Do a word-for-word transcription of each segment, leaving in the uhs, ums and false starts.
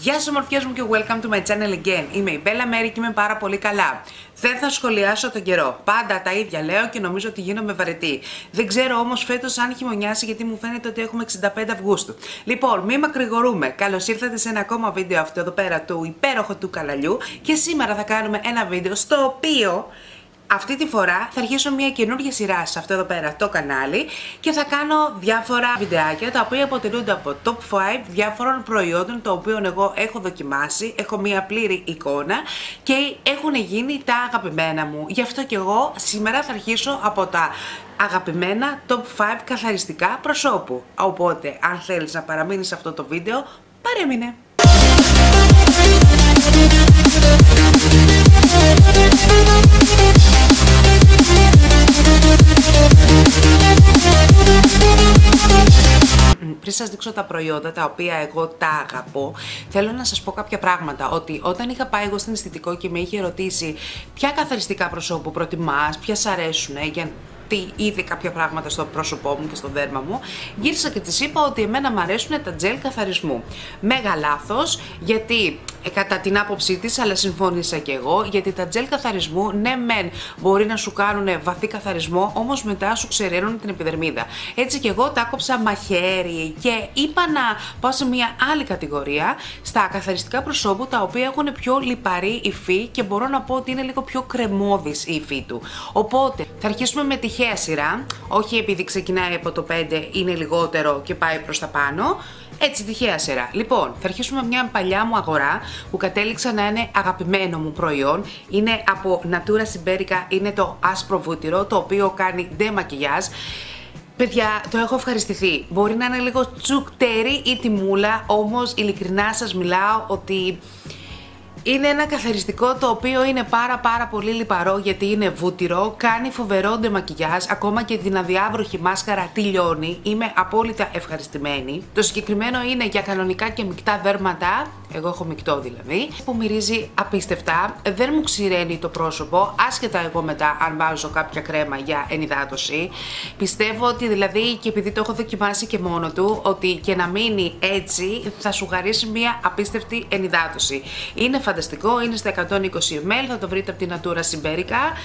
Γεια σας ομορφιές μου και welcome to my channel again. Είμαι η Bella Mary και είμαι πάρα πολύ καλά. Δεν θα σχολιάσω τον καιρό. Πάντα τα ίδια λέω και νομίζω ότι γίνομαι βαρετή. Δεν ξέρω όμως φέτος αν χειμωνιάσει, γιατί μου φαίνεται ότι έχουμε εξήντα πέντε Αυγούστου. Λοιπόν, μη μακρηγορούμε. Καλώς ήρθατε σε ένα ακόμα βίντεο αυτό εδώ πέρα του υπέροχου του καναλιού. Και σήμερα θα κάνουμε ένα βίντεο στο οποίο... αυτή τη φορά θα αρχίσω μια καινούργια σειρά σε αυτό εδώ πέρα το κανάλι και θα κάνω διάφορα βιντεάκια τα οποία αποτελούνται από τοπ φάιβ διάφορων προϊόντων τα οποία εγώ έχω δοκιμάσει, έχω μια πλήρη εικόνα και έχουν γίνει τα αγαπημένα μου. Γι' αυτό και εγώ σήμερα θα αρχίσω από τα αγαπημένα τοπ φάιβ καθαριστικά προσώπου. Οπότε αν θέλεις να παραμείνεις σε αυτό το βίντεο, παρέμεινε! Πριν σας δείξω τα προϊόντα τα οποία εγώ τα αγαπώ, θέλω να σας πω κάποια πράγματα. Ότι όταν είχα πάει εγώ στην αισθητικό και με είχε ρωτήσει ποια καθαριστικά προσώπου προτιμάς, ποια σ' αρέσουν, για τι είδε κάποια πράγματα στο πρόσωπό μου και στο δέρμα μου, γύρισα και της είπα ότι εμένα μου αρέσουν τα τζελ καθαρισμού. Μέγα λάθος, γιατί ε, κατά την άποψή της, αλλά συμφώνησα και εγώ, γιατί τα τζελ καθαρισμού, ναι μεν μπορεί να σου κάνουν βαθύ καθαρισμό, όμως μετά σου ξεραίνουν την επιδερμίδα. Έτσι και εγώ τα άκοψα μαχαίρι και είπα να πάω σε μια άλλη κατηγορία, στα καθαριστικά προσώπου τα οποία έχουν πιο λιπαρή υφή και μπορώ να πω ότι είναι λίγο πιο κρεμώδης η υφή του. Οπότε θα αρχίσουμε με τη τυχαία σειρά, όχι επειδή ξεκινάει από το πέντε είναι λιγότερο και πάει προς τα πάνω, έτσι τυχαία σειρά. Λοιπόν, θα αρχίσουμε μια παλιά μου αγορά που κατέληξα να είναι αγαπημένο μου προϊόν. Είναι από Natura Siberica, είναι το άσπρο βούτυρο το οποίο κάνει ντε μακιγιάζ. Παιδιά, το έχω ευχαριστηθεί. Μπορεί να είναι λίγο τσουκτερή η τιμούλα, όμως ειλικρινά σας μιλάω ότι... είναι ένα καθαριστικό το οποίο είναι πάρα πάρα πολύ λιπαρό γιατί είναι βούτυρο, κάνει φοβερό ντε μακιγιάζ, ακόμα και την αδιάβροχη μάσκαρα τη λιώνει. Είμαι απόλυτα ευχαριστημένη. Το συγκεκριμένο είναι για κανονικά και μεικτά δέρματα, εγώ έχω μεικτό δηλαδή, που μυρίζει απίστευτα, δεν μου ξηραίνει το πρόσωπο, άσχετα εγώ μετά αν βάζω κάποια κρέμα για ενυδάτωση. Πιστεύω ότι δηλαδή, και επειδή το έχω δοκιμάσει και μόνο του, ότι και να μείνει έτσι θα σου χαρίσει μια απίστευτη ενυδάτωση. Είναι φανταστικό, είναι στα εκατόν είκοσι μιλιλίτρα, θα το βρείτε από την Natura Siberica.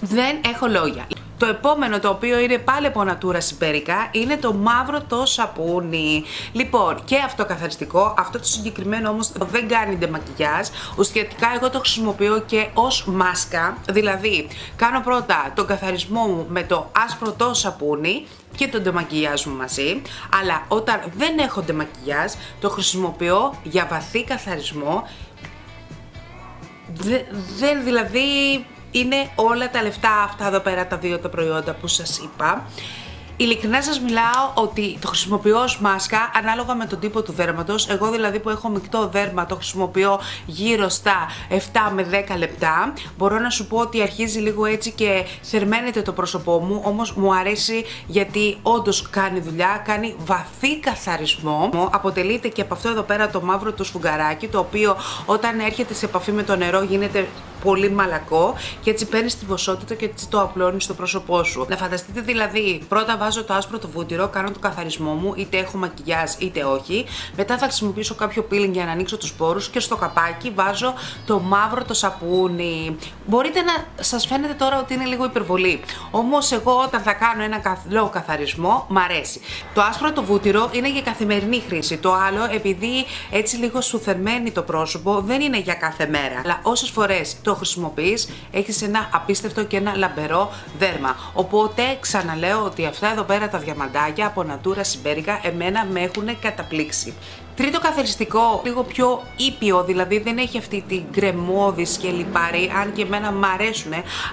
Δεν έχω λόγια. Το επόμενο το οποίο είναι πάλι από Natura Siberica είναι το μαύρο το σαπούνι. Λοιπόν, και αυτό καθαριστικό, αυτό το συγκεκριμένο όμως δεν κάνει ντε μακιγιάζ. Ουσιαστικά εγώ το χρησιμοποιώ και ως μάσκα, δηλαδή κάνω πρώτα τον καθαρισμό μου με το άσπρο το σαπούνι και τον ντε μακιγιάζ μου μαζί, αλλά όταν δεν έχω ντε μακιγιάζ το χρησιμοποιώ για βαθύ καθαρισμό. Δεν δε, δηλαδή... είναι όλα τα λεφτά αυτά εδώ πέρα τα δύο τα προϊόντα που σας είπα. Ειλικρινά σας μιλάω ότι το χρησιμοποιώ ως μάσκα ανάλογα με τον τύπο του δέρματος. Εγώ δηλαδή που έχω μεικτό δέρμα το χρησιμοποιώ γύρω στα επτά με δέκα λεπτά. Μπορώ να σου πω ότι αρχίζει λίγο έτσι και θερμαίνεται το πρόσωπό μου, όμως μου αρέσει γιατί όντως κάνει δουλειά, κάνει βαθύ καθαρισμό. Αποτελείται και από αυτό εδώ πέρα το μαύρο το σφουγγαράκι, το οποίο όταν έρχεται σε επαφή με το νερό γίνεται πολύ μαλακό και έτσι παίρνεις την ποσότητα και έτσι το απλώνεις στο πρόσωπό σου. Να φανταστείτε δηλαδή, πρώτα βάζω το άσπρο το βούτυρο, κάνω το καθαρισμό μου, είτε έχω μακιγιάζ είτε όχι. Μετά θα χρησιμοποιήσω κάποιο peeling για να ανοίξω τους πόρους και στο καπάκι βάζω το μαύρο το σαπούνι. Μπορείτε να σας φαίνεται τώρα ότι είναι λίγο υπερβολή, όμως εγώ όταν θα κάνω ένα καλό καθαρισμό μ' αρέσει. Το άσπρο το βούτυρο είναι για καθημερινή χρήση. Το άλλο, επειδή έτσι λίγο σου θερμαίνει το πρόσωπο, δεν είναι για κάθε μέρα. Αλλά όσες φορές το χρησιμοποιείς, έχεις ένα απίστευτο και ένα λαμπερό δέρμα. Οπότε ξαναλέω ότι αυτά εδώ πέρα τα διαμαντάκια από Natura Siberica εμένα με έχουν καταπλήξει. Τρίτο καθαριστικό, λίγο πιο ήπιο, δηλαδή δεν έχει αυτή την κρεμώδη και λιπαρή, αν και εμένα μ' αρέσουν,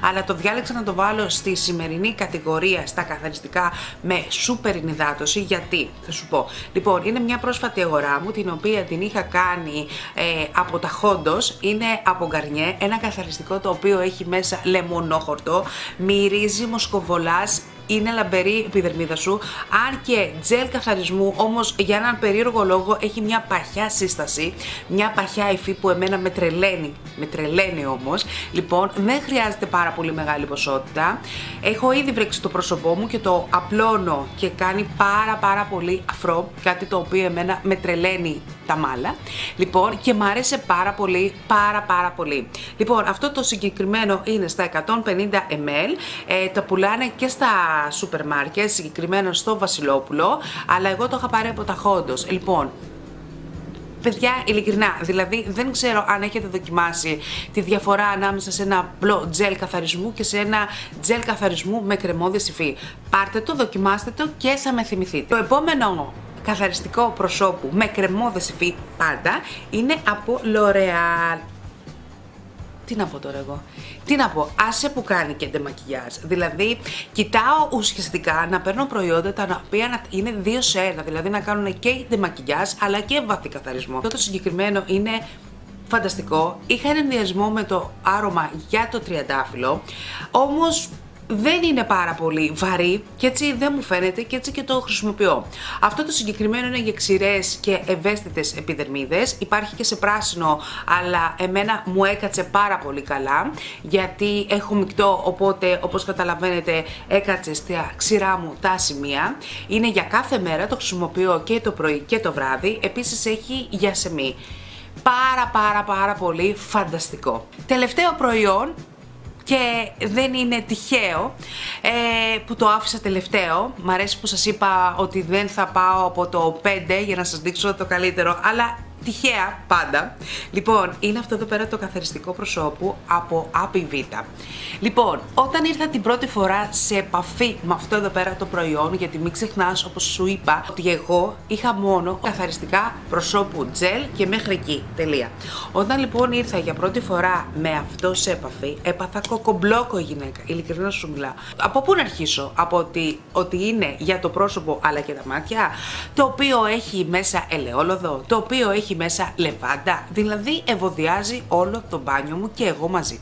αλλά το διάλεξα να το βάλω στη σημερινή κατηγορία στα καθαριστικά με σούπερ ενυδάτωση. Γιατί, θα σου πω. Λοιπόν, είναι μια πρόσφατη αγορά μου, την οποία την είχα κάνει ε, από τα Χόντος, είναι από Garnier, ένα καθαριστικό το οποίο έχει μέσα λεμονόχορτο, μυρίζει μοσκοβολάς είναι λαμπερή η επιδερμίδα σου, αν και τζελ καθαρισμού, όμως για έναν περίεργο λόγο έχει μια παχιά σύσταση, μια παχιά υφή που εμένα με τρελαίνει, με τρελαίνει όμως. Λοιπόν, δεν χρειάζεται πάρα πολύ μεγάλη ποσότητα. Έχω ήδη βρέξει το πρόσωπό μου και το απλώνω και κάνει πάρα πάρα πολύ αφρό, κάτι το οποίο εμένα με τρελαίνει τα μάλα. Λοιπόν, και μου άρεσε πάρα πολύ, πάρα πάρα πολύ. Λοιπόν, αυτό το συγκεκριμένο είναι στα εκατόν πενήντα μιλιλίτρα, ε, τα πουλάνε και στα σούπερ μάρκετ, συγκεκριμένα στο Βασιλόπουλο, αλλά εγώ το είχα πάρει από τα Χόντος. Λοιπόν, παιδιά, ειλικρινά, δηλαδή δεν ξέρω αν έχετε δοκιμάσει τη διαφορά ανάμεσα σε ένα απλό τζελ καθαρισμού και σε ένα τζελ καθαρισμού με κρεμόδια υφή. Πάρτε το, δοκιμάστε το και θα με θυμηθείτε. Το επόμενο καθαριστικό προσώπου με κρεμόδια υφή πάντα είναι από L'Oreal. Τι να πω τώρα εγώ, τι να πω, άσε που κάνει και ντεμακιγιάζ. Δηλαδή, κοιτάω ουσιαστικά να παίρνω προϊόντα τα οποία είναι δύο σε ένα, δηλαδή να κάνουν και ντεμακιγιάζ αλλά και βαθύ καθαρισμό. Αυτό το συγκεκριμένο είναι φανταστικό. Είχα έναν ενδιασμό με το άρωμα για το τριαντάφυλλο, όμως δεν είναι πάρα πολύ βαρύ και έτσι δεν μου φαίνεται και έτσι και το χρησιμοποιώ. Αυτό το συγκεκριμένο είναι για ξηρές και ευαίσθητες επιδερμίδες. Υπάρχει και σε πράσινο, αλλά εμένα μου έκατσε πάρα πολύ καλά, γιατί έχω μεικτό, οπότε όπως καταλαβαίνετε έκατσε στα ξηρά μου τα σημεία. Είναι για κάθε μέρα, το χρησιμοποιώ και το πρωί και το βράδυ. Επίσης έχει για σεμί. Πάρα πάρα πάρα πολύ φανταστικό. Τελευταίο προϊόν, και δεν είναι τυχαίο ε, που το άφησα τελευταίο. Μ' αρέσει που σας είπα ότι δεν θα πάω από το πέντε για να σας δείξω το καλύτερο, αλλά τυχαία πάντα. Λοιπόν, είναι αυτό εδώ πέρα το καθαριστικό προσώπου από Apivita. Λοιπόν, όταν ήρθα την πρώτη φορά σε επαφή με αυτό εδώ πέρα το προϊόν, γιατί μην ξεχνάς, όπως σου είπα, ότι εγώ είχα μόνο καθαριστικά προσώπου gel και μέχρι εκεί, τελεία. Όταν λοιπόν ήρθα για πρώτη φορά με αυτό σε επαφή, έπαθα κοκομπλόκο η γυναίκα, ειλικρινά σου μιλάω. Από πού να αρχίσω, από ότι, ότι είναι για το πρόσωπο αλλά και τα μάτια, το οποίο έχει μέσα ελαιόλαδο, το οποίο έχει μέσα λεβάντα, δηλαδή ευωδιάζει όλο το μπάνιο μου και εγώ μαζί.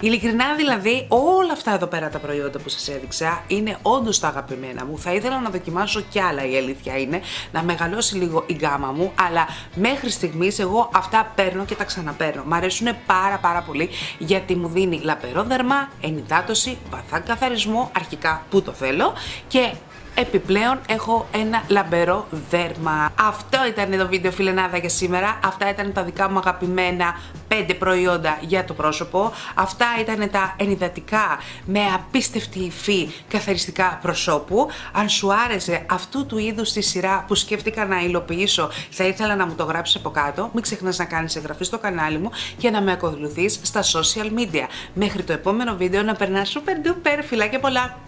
Ειλικρινά δηλαδή, όλα αυτά εδώ πέρα τα προϊόντα που σας έδειξα είναι όντως τα αγαπημένα μου. Θα ήθελα να δοκιμάσω κι άλλα, η αλήθεια είναι, να μεγαλώσει λίγο η γκάμα μου, αλλά μέχρι στιγμής εγώ αυτά παίρνω και τα ξαναπαίρνω. Μ' αρέσουν πάρα πάρα πολύ, γιατί μου δίνει λαπερό δέρμα, ενυδάτωση, βαθά καθαρισμό, αρχικά που το θέλω, και επιπλέον έχω ένα λαμπερό δέρμα. Αυτό ήταν το βίντεο, φιλενάδα, για σήμερα. Αυτά ήταν τα δικά μου αγαπημένα πέντε προϊόντα για το πρόσωπο. Αυτά ήταν τα ενυδατικά με απίστευτη υφή καθαριστικά προσώπου. Αν σου άρεσε αυτού του είδους τη σειρά που σκέφτηκα να υλοποιήσω, θα ήθελα να μου το γράψεις από κάτω. Μην ξεχνάς να κάνεις εγγραφή στο κανάλι μου και να με ακολουθείς στα social media. Μέχρι το επόμενο βίντεο, να περνάς super duper. Φιλάκια πολλά!